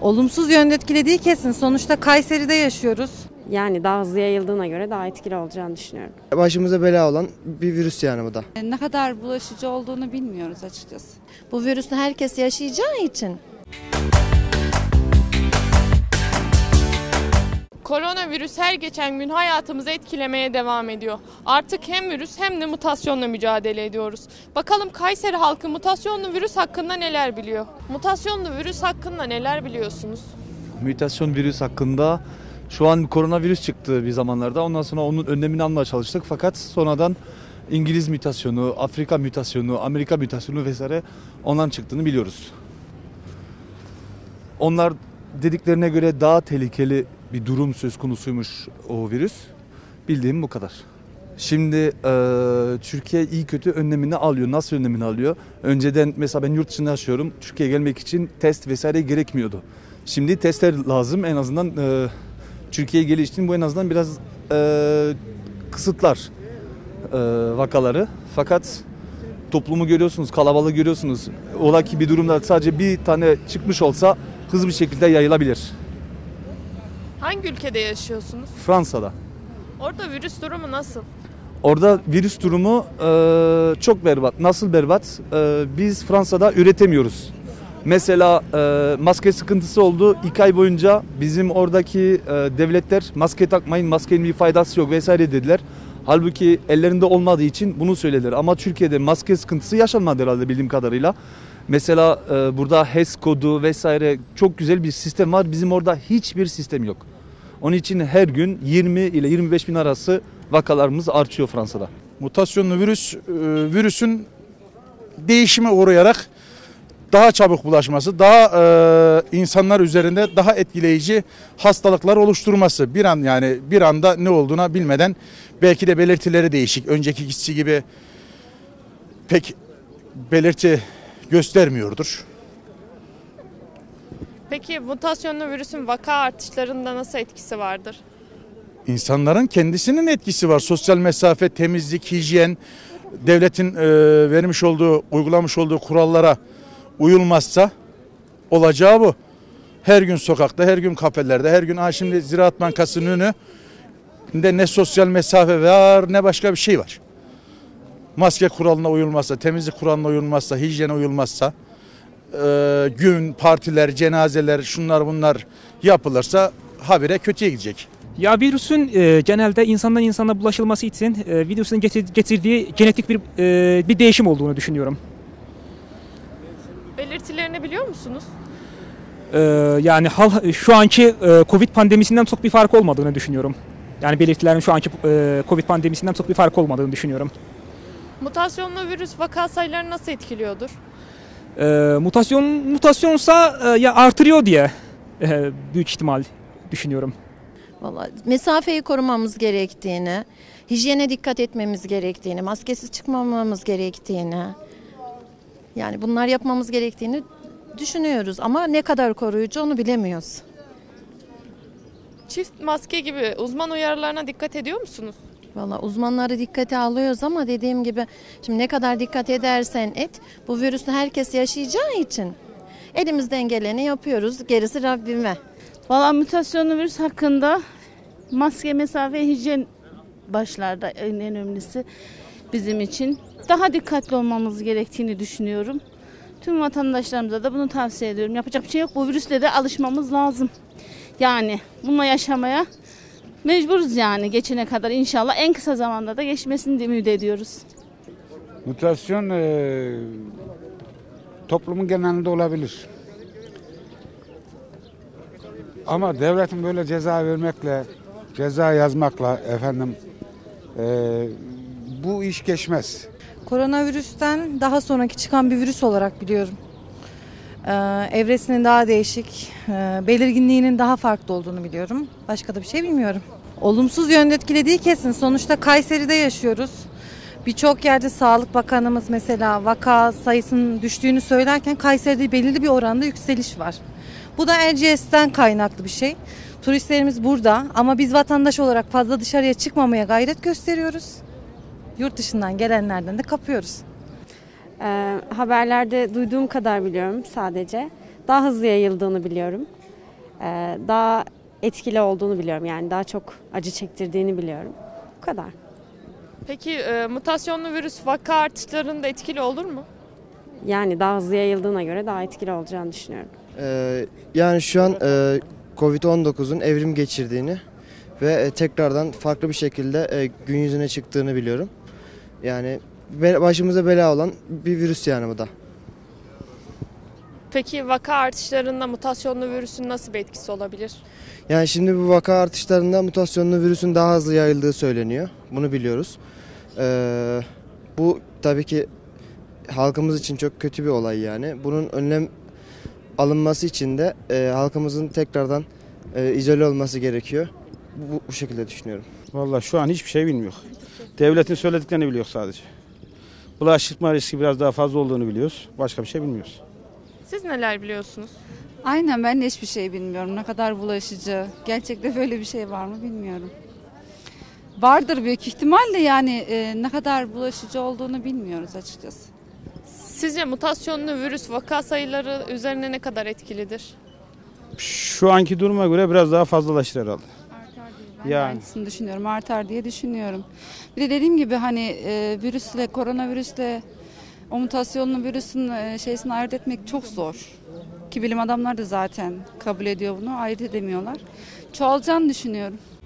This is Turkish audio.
olumsuz yönde etkilediği kesin. Sonuçta Kayseri'de yaşıyoruz. Yani daha hızlı yayıldığına göre daha etkili olacağını düşünüyorum. Başımıza bela olan bir virüs yani bu da. Ne kadar bulaşıcı olduğunu bilmiyoruz açıkçası. Bu virüsü herkes yaşayacağı için. Koronavirüs her geçen gün hayatımızı etkilemeye devam ediyor. Artık hem virüs hem de mutasyonla mücadele ediyoruz. Bakalım Kayseri halkı mutasyonlu virüs hakkında neler biliyor? Mutasyonlu virüs hakkında neler biliyorsunuz? Mutasyon virüs hakkında şu an koronavirüs çıktı bir zamanlarda. Ondan sonra onun önlemini almaya çalıştık. Fakat sonradan İngiliz mutasyonu, Afrika mutasyonu, Amerika mutasyonu vesaire onların çıktığını biliyoruz. Onlar dediklerine göre daha tehlikeli bir durum söz konusuymuş o virüs. Bildiğim bu kadar. Şimdi Türkiye iyi kötü önlemini alıyor. Nasıl önlemini alıyor? Önceden mesela ben yurt dışında yaşıyorum. Türkiye'ye gelmek için test vesaire gerekmiyordu. Şimdi testler lazım. En azından Türkiye'ye geliş için bu en azından biraz kısıtlar vakaları. Fakat toplumu görüyorsunuz, kalabalığı görüyorsunuz. Ola ki bir durumda sadece bir tane çıkmış olsa hızlı bir şekilde yayılabilir. Hangi ülkede yaşıyorsunuz? Fransa'da. Orada virüs durumu nasıl? Orada virüs durumu çok berbat. Nasıl berbat? Biz Fransa'da üretemiyoruz. Mesela maske sıkıntısı oldu. 2 ay boyunca bizim oradaki devletler maske takmayın, maskenin bir faydası yok vesaire dediler. Halbuki ellerinde olmadığı için bunu söylediler. Ama Türkiye'de maske sıkıntısı yaşanmadı herhalde bildiğim kadarıyla. Mesela burada HES kodu vesaire çok güzel bir sistem var. Bizim orada hiçbir sistem yok. Onun için her gün 20 ile 25 bin arası vakalarımız artıyor Fransa'da. Mutasyonlu virüs, virüsün değişime uğrayarak daha çabuk bulaşması, daha insanlar üzerinde daha etkileyici hastalıklar oluşturması. Bir anda ne olduğuna bilmeden belki de belirtileri değişik. Önceki kişi gibi pek belirti göstermiyordur. Peki mutasyonlu virüsün vaka artışlarında nasıl etkisi vardır? İnsanların kendisinin etkisi var. Sosyal mesafe, temizlik, hijyen, devletin vermiş olduğu, uygulamış olduğu kurallara uyulmazsa olacağı bu. Her gün sokakta, her gün kafelerde, her gün şimdi Ziraat Bankası'nın önünde ne sosyal mesafe var ne başka bir şey var. Maske kuralına uyulmazsa, temizlik kuralına uyulmazsa, hijyene uyulmazsa, gün, partiler, cenazeler, şunlar bunlar yapılırsa habire kötüye gidecek. Ya virüsün genelde insandan insana bulaşılması için virüsün getirdiği genetik bir değişim olduğunu düşünüyorum. Belirtilerini biliyor musunuz? Yani şu anki COVID pandemisinden çok bir fark olmadığını düşünüyorum. Yani belirtilerin şu anki COVID pandemisinden çok bir fark olmadığını düşünüyorum. Mutasyonlu virüs vaka sayılarını nasıl etkiliyordur? Mutasyonsa ya artırıyor diye büyük ihtimal düşünüyorum. Vallahi mesafeyi korumamız gerektiğini, hijyene dikkat etmemiz gerektiğini, maskesiz çıkmamamız gerektiğini, yani bunlar yapmamız gerektiğini düşünüyoruz ama ne kadar koruyucu onu bilemiyoruz. Çift maske gibi uzman uyarılarına dikkat ediyor musunuz? Vallahi uzmanları dikkate alıyoruz ama dediğim gibi şimdi ne kadar dikkat edersen et bu virüsü herkes yaşayacağı için elimizden geleni yapıyoruz, gerisi Rabbime. Vallahi mutasyonlu virüs hakkında maske, mesafe, hijyen başlarda en önemlisi bizim için. Daha dikkatli olmamız gerektiğini düşünüyorum. Tüm vatandaşlarımıza da bunu tavsiye ediyorum. Yapacak bir şey yok. Bu virüsle de alışmamız lazım. Yani bununla yaşamaya mecburuz yani geçene kadar inşallah en kısa zamanda da geçmesini ümit ediyoruz. Mutasyon toplumun genelinde olabilir. Ama devletin böyle ceza vermekle, ceza yazmakla bu iş geçmez. Koronavirüsten daha sonraki çıkan bir virüs olarak biliyorum. Evresinin daha değişik, belirginliğinin daha farklı olduğunu biliyorum. Başka da bir şey bilmiyorum. Olumsuz yönde etkilediği kesin. Sonuçta Kayseri'de yaşıyoruz. Birçok yerde Sağlık Bakanımız mesela vaka sayısının düştüğünü söylerken Kayseri'de belirli bir oranda yükseliş var. Bu da LCS'ten kaynaklı bir şey. Turistlerimiz burada ama biz vatandaş olarak fazla dışarıya çıkmamaya gayret gösteriyoruz. Yurt dışından gelenlerden de kapıyoruz. Haberlerde duyduğum kadar biliyorum sadece. Daha hızlı yayıldığını biliyorum. daha etkili olduğunu biliyorum. Yani daha çok acı çektirdiğini biliyorum. Bu kadar. Peki mutasyonlu virüs vaka artışlarında etkili olur mu? Yani daha hızlı yayıldığına göre daha etkili olacağını düşünüyorum. Yani şu an COVID-19'un evrim geçirdiğini ve tekrardan farklı bir şekilde gün yüzüne çıktığını biliyorum. Yani başımıza bela olan bir virüs yani bu da. Peki vaka artışlarında mutasyonlu virüsün nasıl bir etkisi olabilir? Yani şimdi bu vaka artışlarında mutasyonlu virüsün daha hızlı yayıldığı söyleniyor. Bunu biliyoruz. Bu tabii ki halkımız için çok kötü bir olay yani. Bunun önlem alınması için de halkımızın tekrardan izole olması gerekiyor. Bu şekilde düşünüyorum. Vallahi şu an hiçbir şey bilmiyor. Devletin söylediklerini biliyor sadece. Bulaştırma riski biraz daha fazla olduğunu biliyoruz. Başka bir şey bilmiyoruz. Siz neler biliyorsunuz? Aynen, ben de hiçbir şey bilmiyorum. Ne kadar bulaşıcı, gerçekten böyle bir şey var mı bilmiyorum. Vardır büyük ihtimalle, yani ne kadar bulaşıcı olduğunu bilmiyoruz açıkçası. Sizce mutasyonlu virüs vaka sayıları üzerine ne kadar etkilidir? Şu anki duruma göre biraz daha fazlalaşır herhalde. Ben yani aynısını düşünüyorum, artar diye düşünüyorum. Bir de dediğim gibi hani virüsle, koronavirüsle o mutasyonlu virüsün şeysini ayırt etmek çok zor. Ki bilim adamları da zaten kabul ediyor bunu, ayırt edemiyorlar. Çoğalacağını düşünüyorum.